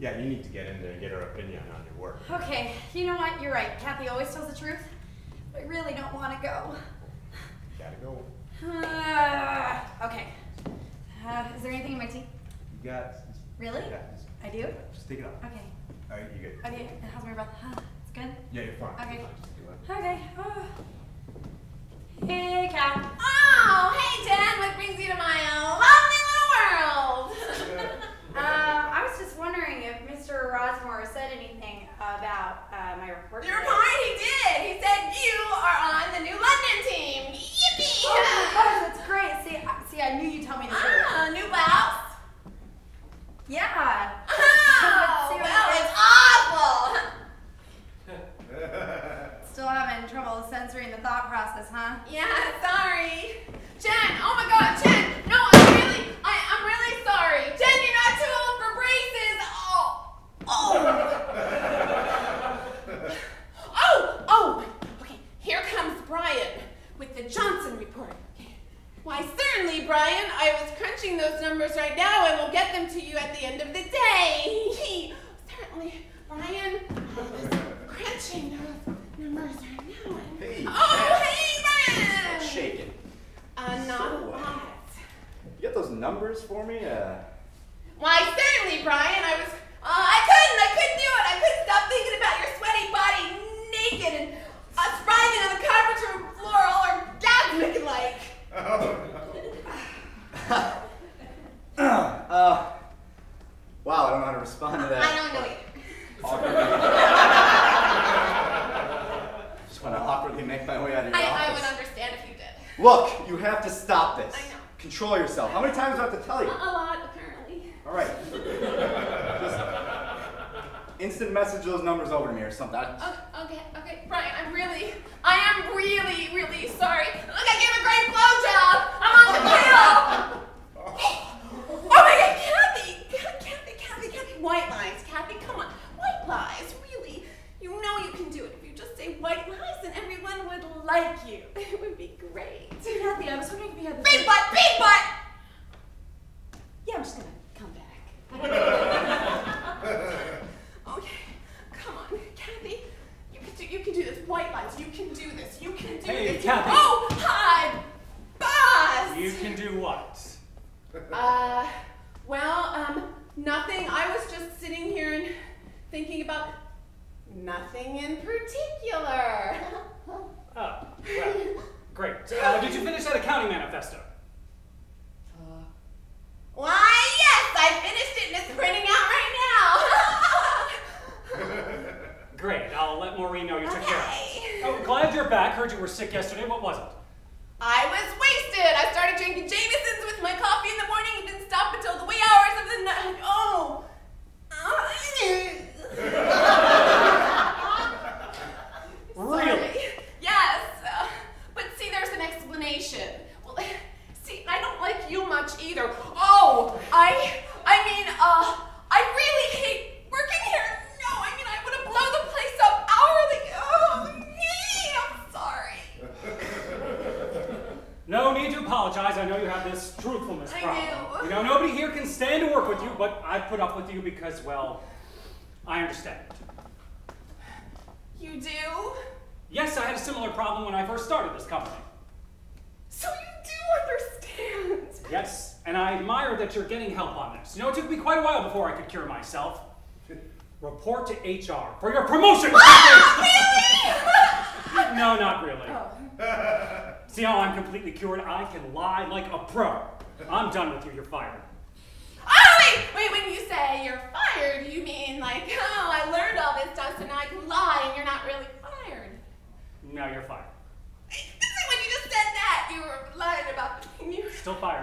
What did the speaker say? Yeah, you need to get in there and get her opinion on your work. Okay, you know what? You're right. Kathy always tells the truth. I really don't want to go. Gotta go. Okay. Is there anything in my tea? You got it. Really? Yeah, I do? Just take it off. Okay. All right, you're good. Okay, how's my breath? It's good? Yeah, you're fine. Okay. You're fine. Just do it. Okay. Hey, Kat. Oh, hey, Jen. What brings you to my lovely little world? I was just wondering if Mr. Rosmore said anything about my report. You're fine, he did. He said you are on the new London team. Yippee! Oh my gosh, that's great. See, I knew you'd tell me the truth. New blouse? Yeah. Oh, well, it's awful. Still having trouble censoring the thought process, huh? Yeah, sorry. Jen, oh my God, Jen. No, I'm really sorry. Jen, you're not too old for braces. Oh. Okay, here comes Brian with the Johnson report. Why, certainly, Brian. I was crunching those numbers right now, and we'll get them to you at the end of the day. Certainly, Brian. I was crunching those numbers right now. Hey. Oh, hey, Brian. It's shaking. Not a lot. You got those numbers for me? Why, certainly, Brian. I couldn't do it. I couldn't stop thinking about your sweaty body naked and us riding on the conference room floor all orgasmic-like. Wow, I don't know how to respond to that. I don't know either. Just want to awkwardly make my way out of your office. I would understand if you did. Look, you have to stop this. I know. Control yourself. How many times do I have to tell you? A lot, apparently. All right. Just instant message those numbers over to me or something. Okay, Brian, I am really sorry. Look, I gave a great blowjob. I'm on the pill. Oh my God, Kathy, white lies. Kathy, come on, white lies, really. You know you can do it. If you just say white lies, then everyone would like you. It would be great. Kathy, I was wondering if you had this. Big butt! Yeah, I'm just gonna come back. Okay, come on, Kathy. You can do this. White lies. You can do this. Hey, Kathy. Oh, hi, boss. You can do what? Nothing. I was just sitting here and thinking about nothing in particular. Oh, well, great. Did you finish that accounting manifesto? Why, yes, I finished it and it's printing out right now. Great. I'll let Maureen know you took care of it. Oh, glad you're back. Heard you were sick yesterday. What was it? I was wasted. I started drinking Jameson's with my coffee in the morning and didn't stop until the wee hours of the night. Oh. Really? Yes. But see, there's an explanation. Well, see, I don't like you much either. Oh, I mean, I really hate working here. No, I mean, I would have blown the place up hourly. Oh, me, I'm sorry. No need to apologize. I know you have this truthfulness problem. I do. You know, nobody here can stand to work with you, but I put up with you because, well, I understand. You do? Yes, I had a similar problem when I first started this company. So you do understand? Yes, and I admire that you're getting help on this. You know, it took me quite a while before I could cure myself. Report to HR for your promotion! Ah, really? No, not really. Oh. See how I'm completely cured? I can lie like a pro. I'm done with you. You're fired. Oh, wait. When you say you're fired, you mean like, oh, I learned all this stuff, so now I can lie and you're not really fired. No, you're fired. When you just said that, you were lying about the thing. Still fired.